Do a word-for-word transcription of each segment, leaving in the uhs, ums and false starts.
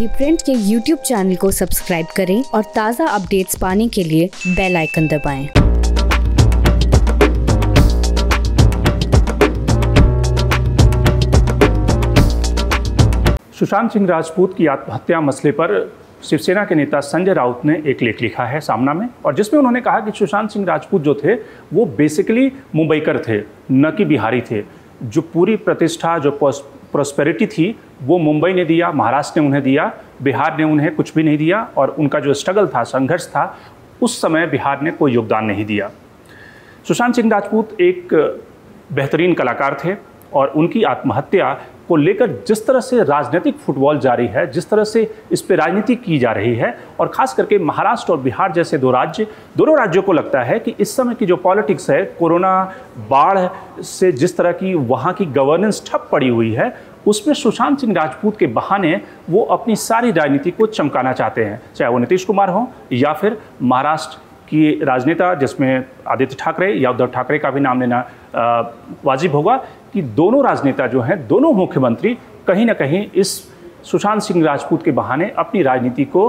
दी print के YouTube channel को subscribe करें और ताज़ा अपडेट्स पाने के लिए बेल आइकन दबाएं। सुशांत सिंह राजपूत की आत्महत्या मसले पर शिवसेना के नेता संजय राउत ने एक लेख लिखा है सामना में, और जिसमें उन्होंने कहा कि सुशांत सिंह राजपूत जो थे वो बेसिकली मुंबईकर थे, न कि बिहारी थे। जो पूरी प्रतिष्ठा, जो प्रॉस्पेरिटी थी, वो मुंबई ने दिया, महाराष्ट्र ने उन्हें दिया, बिहार ने उन्हें कुछ भी नहीं दिया। और उनका जो स्ट्रगल था, संघर्ष था, उस समय बिहार ने कोई योगदान नहीं दिया। सुशांत सिंह राजपूत एक बेहतरीन कलाकार थे और उनकी आत्महत्या को लेकर जिस तरह से राजनीतिक फुटबॉल जारी है, जिस तरह से इस पर राजनीति की जा रही है, और खास करके महाराष्ट्र और बिहार जैसे दो राज्य, दोनों राज्यों को लगता है कि इस समय की जो पॉलिटिक्स है, कोरोना बाढ़ से जिस तरह की वहाँ की गवर्नेंस ठप पड़ी हुई है, उसमें सुशांत सिंह राजपूत के बहाने वो अपनी सारी राजनीति को चमकाना चाहते हैं, चाहे वो नीतीश कुमार हों या फिर महाराष्ट्र की राजनेता, जिसमें आदित्य ठाकरे या उद्धव ठाकरे का भी नाम लेना वाजिब होगा कि दोनों राजनेता जो हैं, दोनों मुख्यमंत्री कहीं ना कहीं इस सुशांत सिंह राजपूत के बहाने अपनी राजनीति को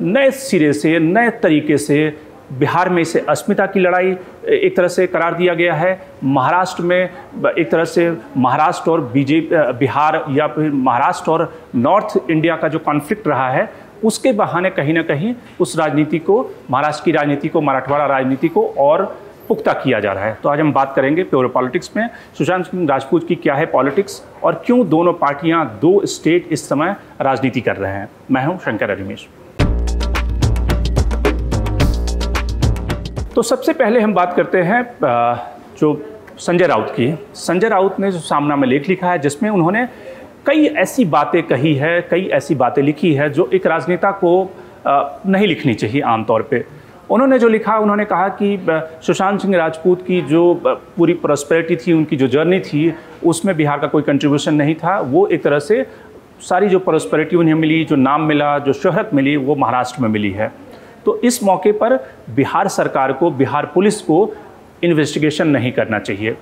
नए सिरे से, नए तरीके से, बिहार में इसे अस्मिता की लड़ाई एक तरह से करार दिया गया है, महाराष्ट्र में एक तरह से महाराष्ट्र और बीजेपी, बिहार या फिर महाराष्ट्र और नॉर्थ इंडिया का जो कॉन्फ्लिक्ट रहा है, उसके बहाने कहीं ना कहीं उस राजनीति को, महाराष्ट्र की राजनीति को, मराठवाड़ा राजनीति को और पुख्ता किया जा रहा है। तो आज हम बात करेंगे प्योर पॉलिटिक्स में सुशांत सिंह राजपूत की क्या है पॉलिटिक्स और क्यों दोनों पार्टियां, दो स्टेट इस समय राजनीति कर रहे हैं। मैं हूं शंकर अर्निमेष। तो सबसे पहले हम बात करते हैं जो संजय राउत की। संजय राउत ने जो सामना में लेख लिखा है, जिसमें उन्होंने कई ऐसी बातें कही है, कई ऐसी बातें लिखी है जो एक राजनेता को नहीं लिखनी चाहिए आमतौर पे। उन्होंने जो लिखा, उन्होंने कहा कि सुशांत सिंह राजपूत की जो पूरी प्रॉस्पेरिटी थी, उनकी जो जर्नी थी, उसमें बिहार का कोई कंट्रीब्यूशन नहीं था। वो एक तरह से सारी जो प्रॉस्पेरिटी उन्हें मिली, जो नाम मिला, जो शोहरत मिली, वो महाराष्ट्र में मिली है। तो इस मौके पर बिहार सरकार को, बिहार पुलिस को इन्वेस्टिगेशन नहीं करना चाहिए।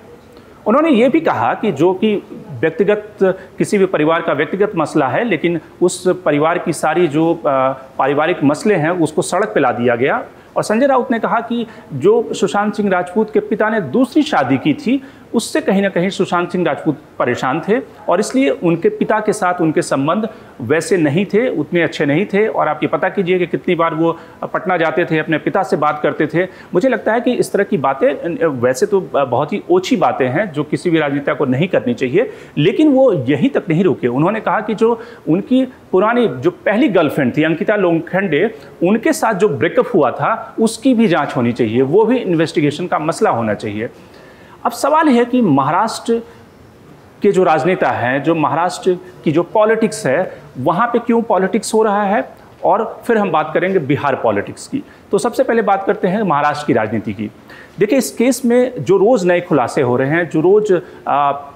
उन्होंने ये भी कहा कि जो कि व्यक्तिगत, किसी भी परिवार का व्यक्तिगत मसला है, लेकिन उस परिवार की सारी जो पारिवारिक मसले हैं उसको सड़क पे ला दिया गया। और संजय राउत ने कहा कि जो सुशांत सिंह राजपूत के पिता ने दूसरी शादी की थी, उससे कहीं ना कहीं सुशांत सिंह राजपूत परेशान थे और इसलिए उनके पिता के साथ उनके संबंध वैसे नहीं थे, उतने अच्छे नहीं थे। और आप ये पता कीजिए कि कितनी बार वो पटना जाते थे, अपने पिता से बात करते थे। मुझे लगता है कि इस तरह की बातें वैसे तो बहुत ही ओछी बातें हैं जो किसी भी राजनेता को नहीं करनी चाहिए, लेकिन वो यहीं तक नहीं रुके। उन्होंने कहा कि जो उनकी पुरानी, जो पहली गर्लफ्रेंड थी, अंकिता लोखंडे, उनके साथ जो ब्रेकअप हुआ था, उसकी भी जाँच होनी चाहिए, वो भी इन्वेस्टिगेशन का मसला होना चाहिए। अब सवाल है कि महाराष्ट्र के जो राजनेता हैं, जो महाराष्ट्र की जो पॉलिटिक्स है, वहाँ पे क्यों पॉलिटिक्स हो रहा है, और फिर हम बात करेंगे बिहार पॉलिटिक्स की। तो सबसे पहले बात करते हैं महाराष्ट्र की राजनीति की। देखिए, इस केस में जो रोज़ नए खुलासे हो रहे हैं, जो रोज़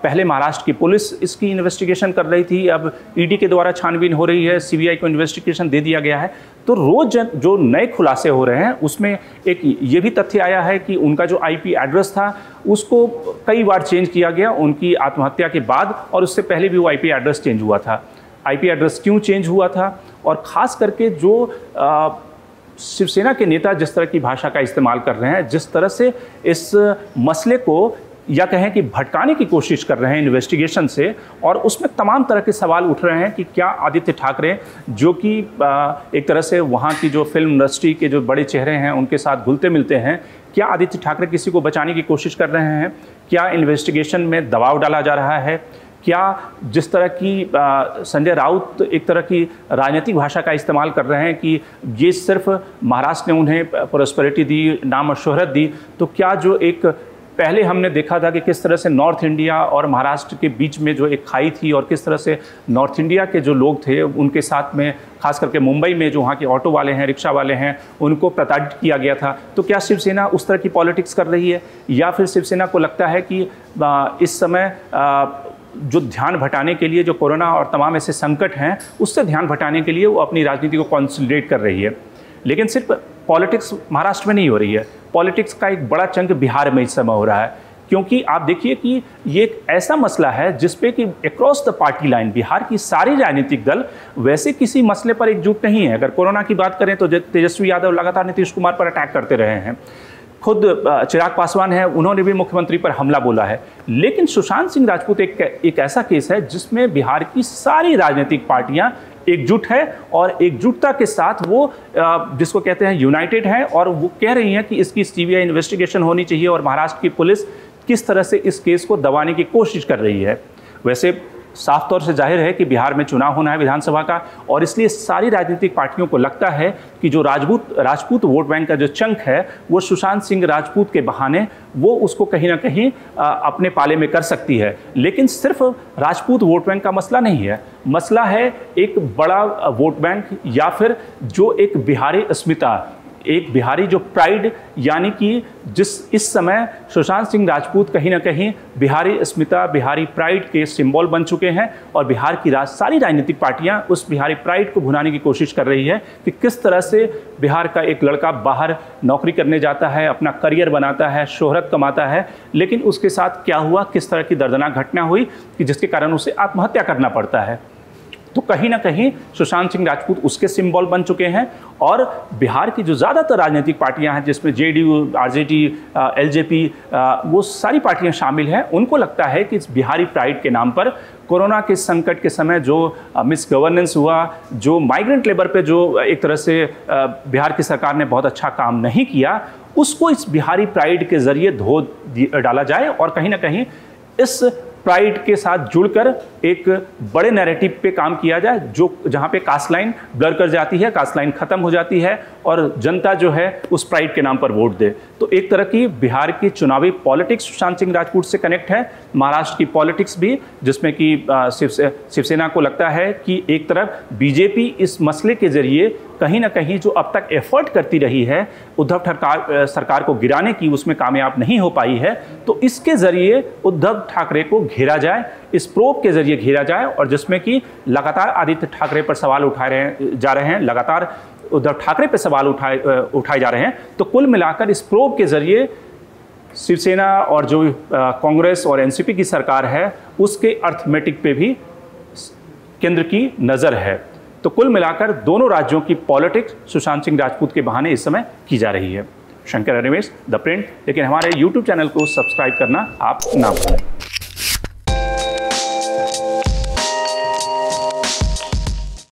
पहले महाराष्ट्र की पुलिस इसकी इन्वेस्टिगेशन कर रही थी, अब ईडी के द्वारा छानबीन हो रही है, सीबीआई को इन्वेस्टिगेशन दे दिया गया है। तो रोज़ जो नए खुलासे हो रहे हैं उसमें एक ये भी तथ्य आया है कि उनका जो आईपी एड्रेस था उसको कई बार चेंज किया गया उनकी आत्महत्या के बाद, और उससे पहले भी वो आईपी एड्रेस चेंज हुआ था। आईपी एड्रेस क्यों चेंज हुआ था, और ख़ास करके जो आ, शिवसेना के नेता जिस तरह की भाषा का इस्तेमाल कर रहे हैं, जिस तरह से इस मसले को या कहें कि भटकाने की कोशिश कर रहे हैं इन्वेस्टिगेशन से, और उसमें तमाम तरह के सवाल उठ रहे हैं कि क्या आदित्य ठाकरे, जो कि एक तरह से वहाँ की जो फिल्म इंडस्ट्री के जो बड़े चेहरे हैं उनके साथ घुलते मिलते हैं, क्या आदित्य ठाकरे किसी को बचाने की कोशिश कर रहे हैं, क्या इन्वेस्टिगेशन में दबाव डाला जा रहा है, क्या जिस तरह की संजय राउत एक तरह की राजनीतिक भाषा का इस्तेमाल कर रहे हैं कि ये सिर्फ महाराष्ट्र ने उन्हें प्रॉस्पेरिटी दी, नाम और शोहरत दी, तो क्या जो एक पहले हमने देखा था कि किस तरह से नॉर्थ इंडिया और महाराष्ट्र के बीच में जो एक खाई थी, और किस तरह से नॉर्थ इंडिया के जो लोग थे उनके साथ में, खास करके मुंबई में जो वहाँ के ऑटो वाले हैं, रिक्शा वाले हैं, उनको प्रताड़ित किया गया था, तो क्या शिवसेना उस तरह की पॉलिटिक्स कर रही है, या फिर शिवसेना को लगता है कि इस समय जो ध्यान भटाने के लिए, जो कोरोना और तमाम ऐसे संकट हैं, उससे ध्यान भटाने के लिए वो अपनी राजनीति को कॉन्सनट्रेट कर रही है। लेकिन सिर्फ पॉलिटिक्स महाराष्ट्र में नहीं हो रही है, पॉलिटिक्स का एक बड़ा चंग बिहार में इस समय हो रहा है। क्योंकि आप देखिए कि ये एक ऐसा मसला है जिसपे कि across the party line Bihar की सारी राजनीतिक दल वैसे किसी मसले पर एकजुट नहीं है। अगर कोरोना की बात करें तो तेजस्वी यादव लगातार नीतीश कुमार पर अटैक करते रहे हैं, खुद चिराग पासवान हैं, उन्होंने भी मुख्यमंत्री पर हमला बोला है। लेकिन सुशांत सिंह राजपूत एक एक ऐसा केस है जिसमें बिहार की सारी राजनीतिक पार्टियां एकजुट है और एकजुटता के साथ वो जिसको कहते हैं यूनाइटेड हैं, और वो कह रही हैं कि इसकी सीबीआई इन्वेस्टिगेशन होनी चाहिए और महाराष्ट्र की पुलिस किस तरह से इस केस को दबाने की कोशिश कर रही है। वैसे साफ तौर से जाहिर है कि बिहार में चुनाव होना है विधानसभा का, और इसलिए सारी राजनीतिक पार्टियों को लगता है कि जो राजपूत राजपूत वोट बैंक का जो चंक है वो सुशांत सिंह राजपूत के बहाने वो उसको कहीं ना कहीं अपने पाले में कर सकती है। लेकिन सिर्फ राजपूत वोट बैंक का मसला नहीं है, मसला है एक बड़ा वोट बैंक या फिर जो एक बिहारी अस्मिता, एक बिहारी जो प्राइड, यानी कि जिस इस समय सुशांत सिंह राजपूत कहीं ना कहीं बिहारी अस्मिता, बिहारी प्राइड के सिंबल बन चुके हैं, और बिहार की राज सारी राजनीतिक पार्टियां उस बिहारी प्राइड को भुनाने की कोशिश कर रही है कि किस तरह से बिहार का एक लड़का बाहर नौकरी करने जाता है, अपना करियर बनाता है, शोहरत कमाता है, लेकिन उसके साथ क्या हुआ, किस तरह की दर्दनाक घटना हुई कि जिसके कारण उसे आत्महत्या करना पड़ता है। तो कहीं ना कहीं सुशांत सिंह राजपूत उसके सिंबल बन चुके हैं, और बिहार की जो ज़्यादातर राजनीतिक पार्टियां हैं जिसमें जेडीयू, आरजेडी, एलजेपी, वो सारी पार्टियां शामिल हैं, उनको लगता है कि इस बिहारी प्राइड के नाम पर कोरोना के संकट के समय जो मिस गवर्नेंस हुआ, जो माइग्रेंट लेबर पे जो एक तरह से बिहार की सरकार ने बहुत अच्छा काम नहीं किया, उसको इस बिहारी प्राइड के जरिए धो डाला जाए और कहीं ना कहीं इस प्राइड के साथ जुड़कर एक बड़े नैरेटिव पे काम किया जाए, जो जहाँ पे कास्ट लाइन ब्लर कर जाती है, कास्ट लाइन खत्म हो जाती है और जनता जो है उस प्राइड के नाम पर वोट दे। तो एक तरह की बिहार की चुनावी पॉलिटिक्स सुशांत सिंह राजपूत से कनेक्ट है, महाराष्ट्र की पॉलिटिक्स भी, जिसमें कि शिवसेना को लगता है कि एक तरफ बीजेपी इस मसले के जरिए कहीं ना कहीं जो अब तक एफर्ट करती रही है उद्धव ठाकरे सरकार को गिराने की, उसमें कामयाब नहीं हो पाई है, तो इसके जरिए उद्धव ठाकरे को घेरा जाए, इस प्रोब के जरिए घेरा जाए, और जिसमें कि लगातार आदित्य ठाकरे पर सवाल उठाए रहे जा रहे हैं, लगातार उद्धव ठाकरे पर सवाल उठाए उठाए जा रहे हैं। तो कुल मिलाकर इस प्रोब के जरिए शिवसेना और जो कांग्रेस और एनसीपी की सरकार है उसके अर्थमेटिक पे भी केंद्र की नज़र है। तो कुल मिलाकर दोनों राज्यों की पॉलिटिक्स सुशांत सिंह राजपूत के बहाने इस समय की जा रही है। Shankar Arnimesh, the print. लेकिन हमारे यूट्यूब चैनल को सब्सक्राइब करना आप ना भूलें।